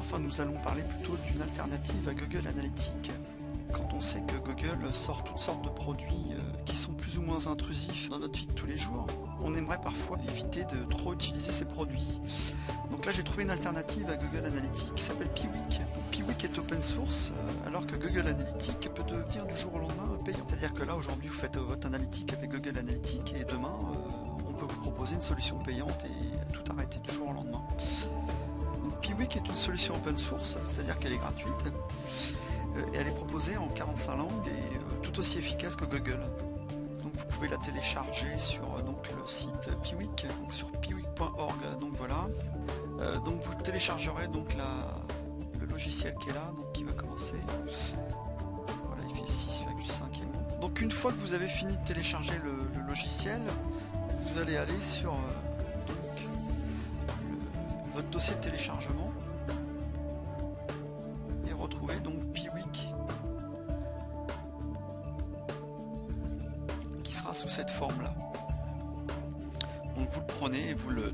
Enfin, nous allons parler plutôt d'une alternative à Google Analytics. Quand on sait que Google sort toutes sortes de produits qui sont plus ou moins intrusifs dans notre vie de tous les jours, on aimerait parfois éviter de trop utiliser ces produits. Donc là j'ai trouvé une alternative à Google Analytics qui s'appelle Piwik. Piwik est open source alors que Google Analytics peut devenir du jour au lendemain payant. C'est-à-dire que là aujourd'hui vous faites votre analytique avec Google Analytics et demain on peut vous proposer une solution payante et tout arrêter du jour au lendemain. Donc Piwik est une solution open source, c'est-à-dire qu'elle est gratuite. Et elle est proposée en 45 langues et tout aussi efficace que Google. Donc vous pouvez la télécharger sur le site Piwik, donc sur piwik.org. Donc voilà. Donc vous téléchargerez donc le logiciel qui est là, donc qui va commencer. Voilà, il fait 6,5. Donc une fois que vous avez fini de télécharger le logiciel, vous allez aller sur votre dossier de téléchargement. Donc Piwik qui sera sous cette forme là, donc vous le prenez et vous le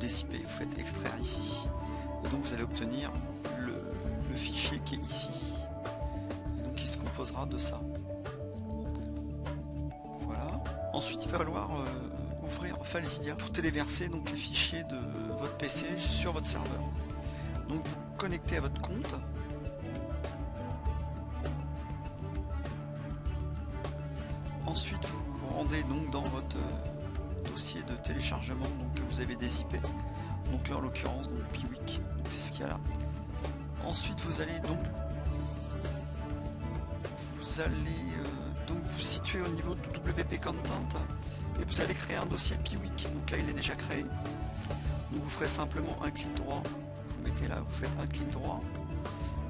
décipez, vous faites extraire ici et donc vous allez obtenir le fichier qui est ici et donc il se composera de ça. Voilà, ensuite il va falloir ouvrir FileZilla pour téléverser donc les fichiers de votre PC sur votre serveur. Donc vous connectez à votre compte. Ensuite, vous vous rendez donc dans votre dossier de téléchargement donc, que vous avez décipé. Donc là, en l'occurrence, Piwik. Donc c'est ce qu'il y a là. Ensuite, vous allez donc vous situer au niveau de wp-content et vous allez créer un dossier Piwik. Donc là, il est déjà créé. Donc vous ferez simplement un clic droit. Vous mettez là, vous faites un clic droit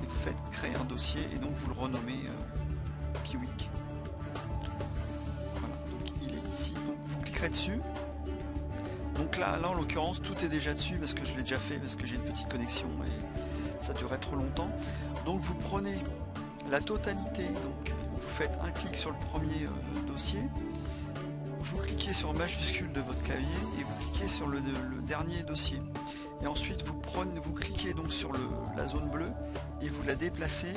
et vous faites créer un dossier et donc vous le renommez Piwik. Dessus, donc là en l'occurrence tout est déjà dessus parce que je l'ai déjà fait, parce que j'ai une petite connexion et ça durait trop longtemps. Donc vous prenez la totalité, donc vous faites un clic sur le premier dossier, vous cliquez sur majuscule de votre clavier et vous cliquez sur le dernier dossier et ensuite vous cliquez donc sur la zone bleue et vous la déplacez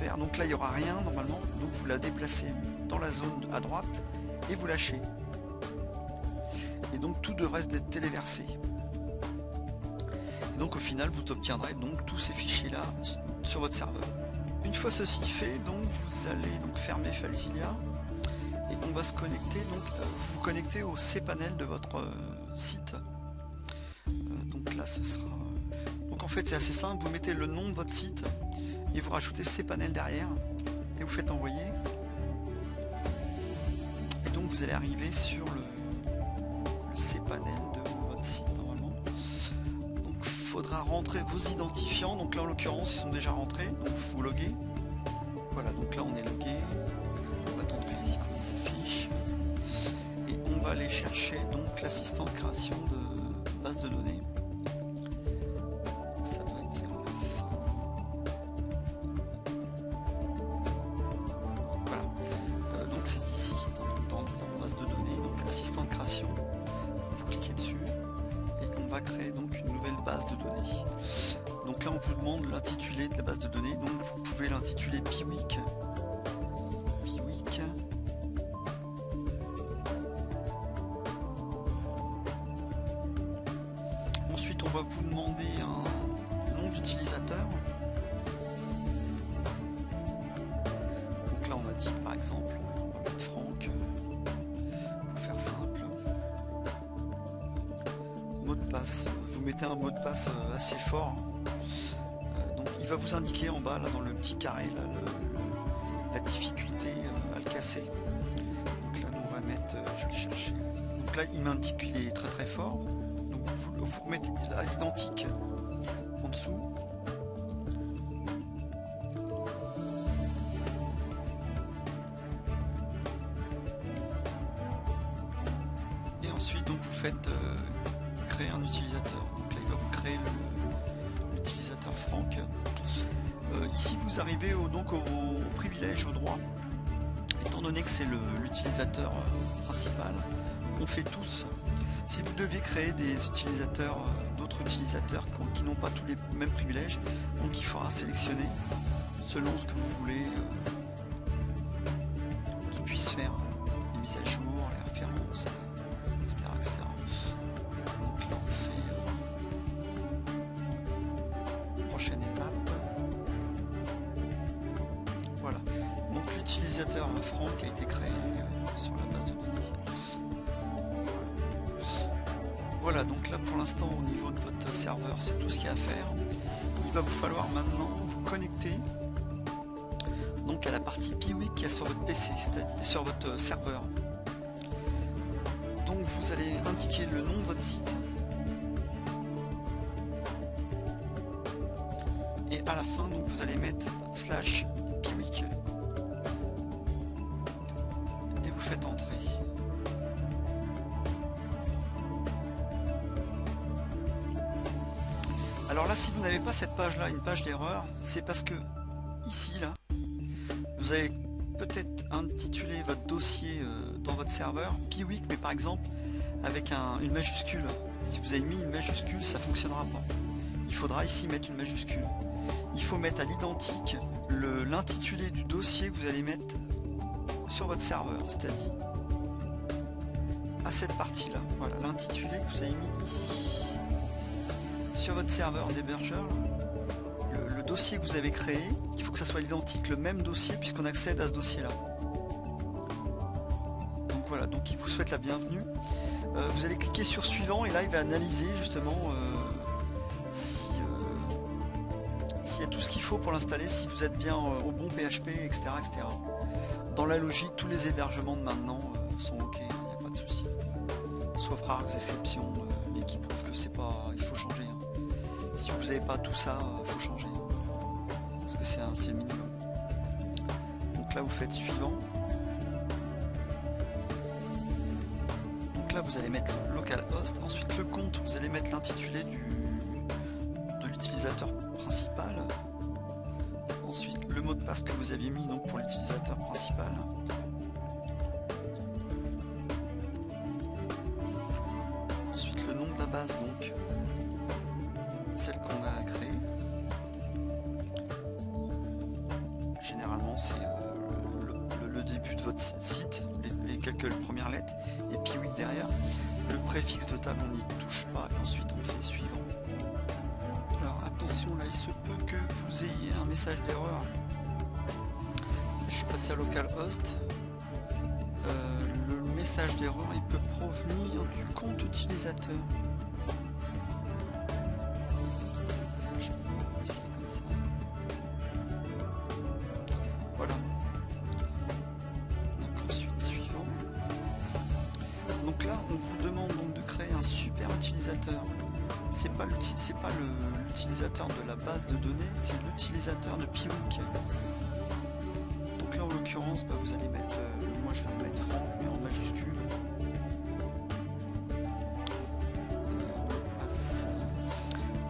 vers, donc là il n'y aura rien normalement, donc vous la déplacez dans la zone à droite et vous lâchez et donc tout devrait être téléversé et donc au final vous obtiendrez donc tous ces fichiers là sur votre serveur. Une fois ceci fait, donc vous allez donc fermer FileZilla et on va se connecter, donc vous connectez au cpanel de votre site. Donc là ce sera, donc en fait c'est assez simple, vous mettez le nom de votre site et vous rajoutez cpanel derrière et vous faites envoyer. Vous allez arriver sur le cpanel de votre site normalement. Donc il faudra rentrer vos identifiants, donc là en l'occurrence ils sont déjà rentrés, donc vous loguez. Voilà, donc là on est logué, on va attendre que les icônes s'affichent et on va aller chercher donc l'assistant de création de base de données. Créer donc une nouvelle base de données. Donc là on vous demande l'intitulé de la base de données, donc vous pouvez l'intituler Piwik. Ensuite on va vous demander un nom d'utilisateur. Donc là on a dit par exemple, on va mettre Franck, pour faire simple. Mot de passe, vous mettez un mot de passe assez fort, donc il va vous indiquer en bas là dans le petit carré là, la difficulté à le casser. Donc là on va mettre, je vais le chercher, donc là il m'indique qu'il est très très fort, donc vous remettez à l'identique en dessous. Et ensuite donc vous faites créer un utilisateur, donc là il va vous créer l'utilisateur Franck. Ici vous arrivez au privilège, au droit, étant donné que c'est l'utilisateur principal, on fait tous, Si vous deviez créer des utilisateurs, d'autres utilisateurs qui n'ont pas tous les mêmes privilèges, donc il faudra sélectionner selon ce que vous voulez qu'ils puissent faire les mises à jour, les références, etc. etc. Donc là on fait prochaine étape. Voilà. Donc l'utilisateur Franck a été créé sur la base de données. Voilà, donc là pour l'instant au niveau de votre serveur c'est tout ce qu'il y a à faire. Il va vous falloir maintenant vous connecter donc à la partie Piwik qui est sur votre PC, c'est-à-dire sur votre serveur. Donc vous allez indiquer le nom de votre site et à la fin donc vous allez mettre /Piwik et vous faites entrer. Alors là, si vous n'avez pas cette page-là, une page d'erreur, c'est parce que, ici, là, vous avez peut-être intitulé votre dossier dans votre serveur, Piwik, mais par exemple, avec une majuscule. Si vous avez mis une majuscule, ça ne fonctionnera pas. Il faudra ici mettre une majuscule. Il faut mettre à l'identique l'intitulé du dossier que vous allez mettre sur votre serveur, c'est-à-dire à cette partie-là. Voilà, l'intitulé que vous avez mis ici. Sur votre serveur d'hébergeur, le dossier que vous avez créé, il faut que ça soit identique, le même dossier, puisqu'on accède à ce dossier là. Donc voilà, donc il vous souhaite la bienvenue. Vous allez cliquer sur suivant et là il va analyser justement s'il y a tout ce qu'il faut pour l'installer, si vous êtes bien au bon PHP, etc., etc. Dans la logique, tous les hébergements de maintenant sont ok, il n'y a pas de souci, sauf rares exceptions mais qui prouvent que c'est pas, il faut changer. Si vous n'avez pas tout ça, il faut changer. Parce que c'est le minimum. Donc là, vous faites suivant. Donc là, vous allez mettre localhost. Ensuite, le compte, vous allez mettre l'intitulé de l'utilisateur principal. Ensuite, le mot de passe que vous aviez mis donc, pour l'utilisateur principal. Ensuite, le nom de la base, donc celle qu'on a créée. Généralement c'est le début de votre site, les quelques premières lettres, et puis oui derrière. Le préfixe de table on n'y touche pas et ensuite on fait suivant. Alors attention là il se peut que vous ayez un message d'erreur. Je suis passé à localhost. Le message d'erreur il peut provenir du compte utilisateur. C'est pas l'utilisateur de la base de données, c'est l'utilisateur de Piwik. Donc là en l'occurrence bah, vous allez mettre, moi je vais mettre en majuscule.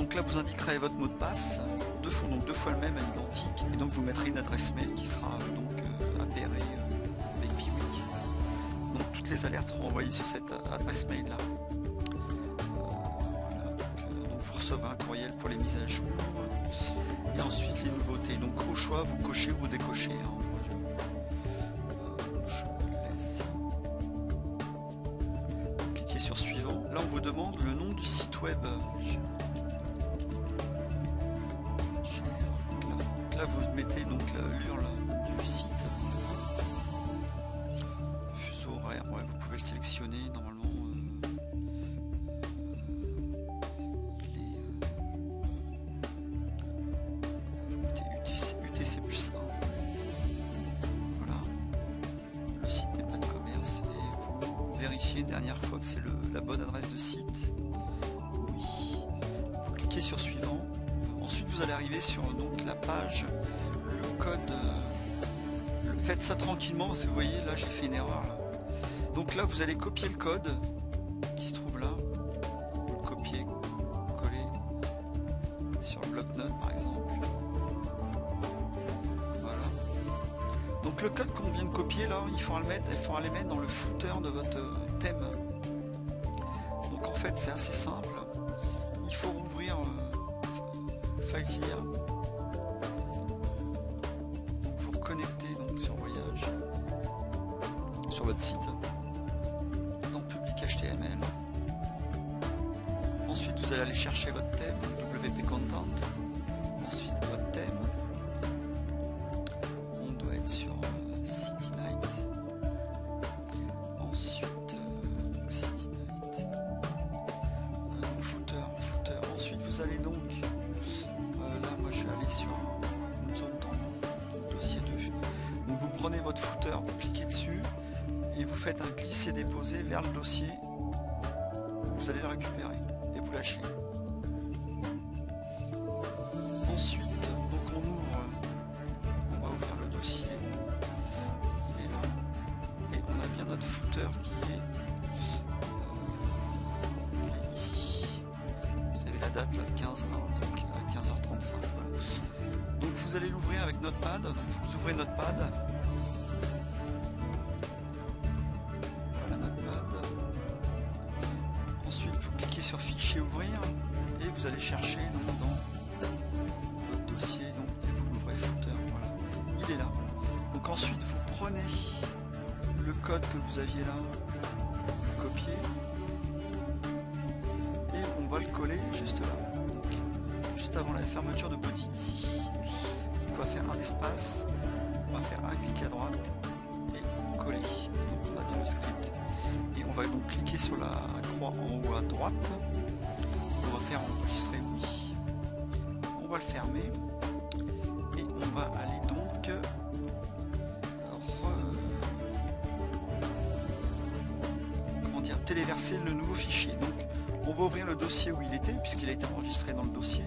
Donc là vous indiquerez votre mot de passe, deux fois le même à l'identique, et donc vous mettrez une adresse mail qui sera donc apérée avec Piwik. Donc toutes les alertes seront envoyées sur cette adresse mail là. Un courriel pour les mises à jour et ensuite les nouveautés, donc au choix vous cochez ou vous décochez hein. Je laisse cliquer sur suivant. Là on vous demande le nom du site web. Donc là vous mettez donc l'URL du site, fuseau horaire, ouais, vous pouvez le sélectionner normalement. Dernière fois que c'est la bonne adresse de site. Oui. Vous cliquez sur suivant. Ensuite vous allez arriver sur donc la page, le code. Faites ça tranquillement parce que vous voyez là j'ai fait une erreur. Là. Donc là vous allez copier le code qui se trouve là. Vous le copiez, coller sur le bloc-notes par exemple. Voilà. Donc le code qu'on vient de copier là, il faut aller mettre dans le footer de votre thème. Donc en fait c'est assez simple, il faut rouvrir FileZilla pour connecter donc sur voyage sur votre site dans public HTML. Ensuite vous allez aller chercher votre thème wp-content, ensuite votre thème. On doit être sur City Night. Ensuite City Night. Footer. Ensuite vous allez donc là moi je vais aller sur une zone dans dossier 2. Donc vous prenez votre footer, vous cliquez dessus et vous faites un glisser-déposer vers le dossier. Vous allez le récupérer et vous lâchez. Ensuite, donc on va ouvrir le dossier, il est là, et on a bien notre footer qui est ici. Vous avez la date là, 15 mars, donc à 15h35. Voilà. Donc vous allez l'ouvrir avec Notepad, donc vous ouvrez Notepad. Voilà Notepad. Ensuite vous cliquez sur Fichier ouvrir et vous allez chercher donc, dans dossier, donc et vous l'ouvrez footer, voilà, il est là. Donc ensuite vous prenez le code que vous aviez là, vous copiez et on va le coller juste là, donc, juste avant la fermeture de Body ici. Donc on va faire un espace, on va faire un clic à droite et coller. Donc on a bien le script et on va donc cliquer sur la croix en haut à droite. On va faire enregistrer, oui. Le fermer et on va aller donc téléverser le nouveau fichier. Donc on va ouvrir le dossier où il était puisqu'il a été enregistré dans le dossier,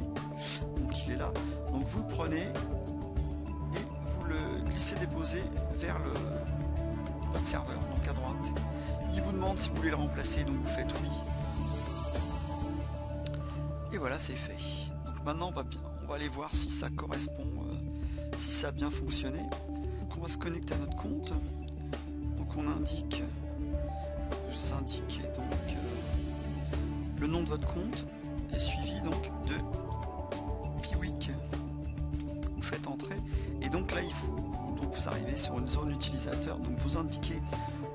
donc il est là. Donc vous le prenez et vous le glissez déposez vers le votre serveur, donc à droite. Il vous demande si vous voulez le remplacer, donc vous faites oui et voilà, c'est fait. Donc maintenant on va aller voir si ça correspond, si ça a bien fonctionné. Donc on va se connecter à notre compte. Donc on indique, vous indiquez donc le nom de votre compte est suivi donc de Piwik. Vous faites entrer et donc là il faut, donc vous arrivez sur une zone utilisateur. Donc vous indiquez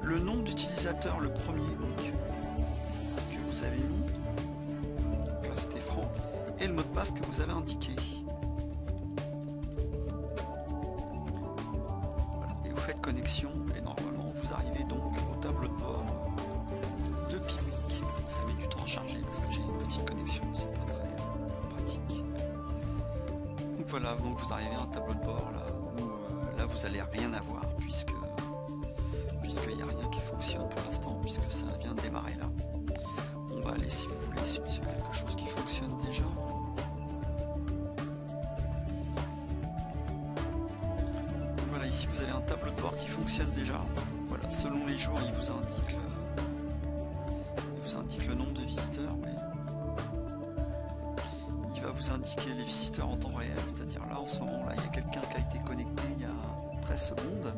le nom d'utilisateur, le premier donc que vous avez mis. Donc là c'était franc. Et le mot de passe que vous avez indiqué. Voilà. Et vous faites connexion et normalement vous arrivez donc au tableau de bord de Piwik. Ça met du temps à charger parce que j'ai une petite connexion, c'est pas très pratique. Donc voilà, donc vous arrivez à un tableau de bord là où là vous allez rien avoir puisqu'il n'y a rien qui fonctionne pour l'instant puisque ça vient de démarrer là. On va aller si vous voulez sur quelque chose qui fonctionne déjà. Voilà, ici vous avez un tableau de bord qui fonctionne déjà. Voilà, selon les jours, il vous indique le nombre de visiteurs, mais il va vous indiquer les visiteurs en temps réel, c'est-à-dire là en ce moment là, il y a quelqu'un qui a été connecté il y a 13 secondes.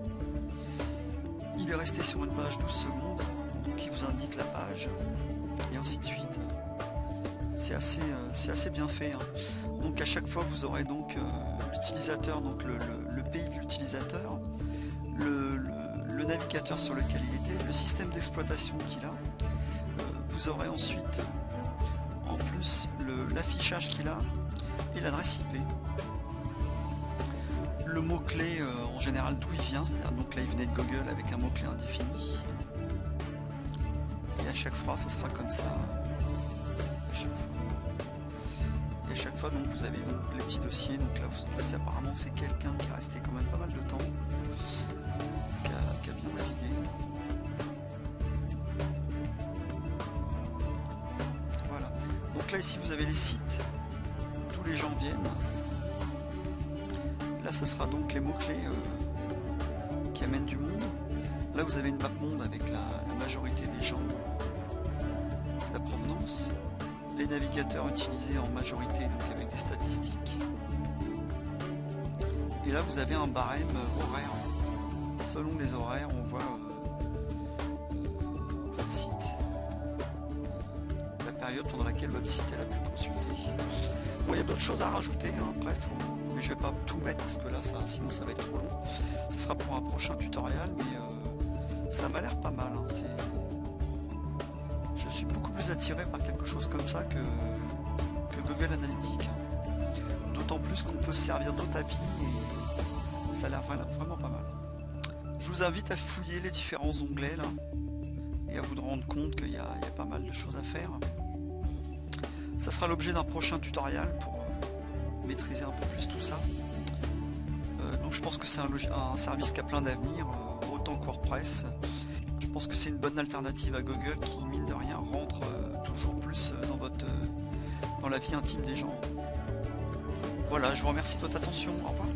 Il est resté sur une page 12 secondes, donc il vous indique la page. Et ainsi de suite. C'est assez bien fait, hein. Donc à chaque fois vous aurez donc l'utilisateur, donc le pays de l'utilisateur, le navigateur sur lequel il était, le système d'exploitation qu'il a, vous aurez ensuite en plus l'affichage qu'il a et l'adresse IP, le mot clé en général d'où il vient, c'est à dire donc là il venait de Google avec un mot clé indéfini. Et à chaque fois ça sera comme ça à chaque fois. Et à chaque fois donc vous avez donc les petits dossiers. Donc là vous savez, apparemment c'est quelqu'un qui est resté quand même pas mal de temps, qui a bien navigué. Voilà, donc là ici vous avez les sites d'où les gens viennent. Là ce sera donc les mots clés qui amènent du monde. Là vous avez une map monde avec la majorité des gens, la provenance, les navigateurs utilisés en majorité, donc avec des statistiques. Et là vous avez un barème horaire. Selon les horaires, on voit votre site. période pendant laquelle votre site est la plus consultée. Bon, il y a d'autres choses à rajouter, hein, bref, mais je ne vais pas tout mettre parce que là, ça, sinon ça va être trop long. Ce sera pour un prochain tutoriel, mais ça m'a l'air pas mal. Hein, je suis beaucoup plus attiré par quelque chose comme ça que Google Analytics. D'autant plus qu'on peut se servir nos tapis et ça a l'air vraiment pas mal. Je vous invite à fouiller les différents onglets là et à vous rendre compte qu'il y a pas mal de choses à faire. Ça sera l'objet d'un prochain tutoriel pour maîtriser un peu plus tout ça. Donc je pense que c'est un service qui a plein d'avenir, autant que WordPress. Je pense que c'est une bonne alternative à Google qui, mine de rien, rentre toujours plus dans la vie intime des gens. Voilà, je vous remercie de votre attention. Au revoir.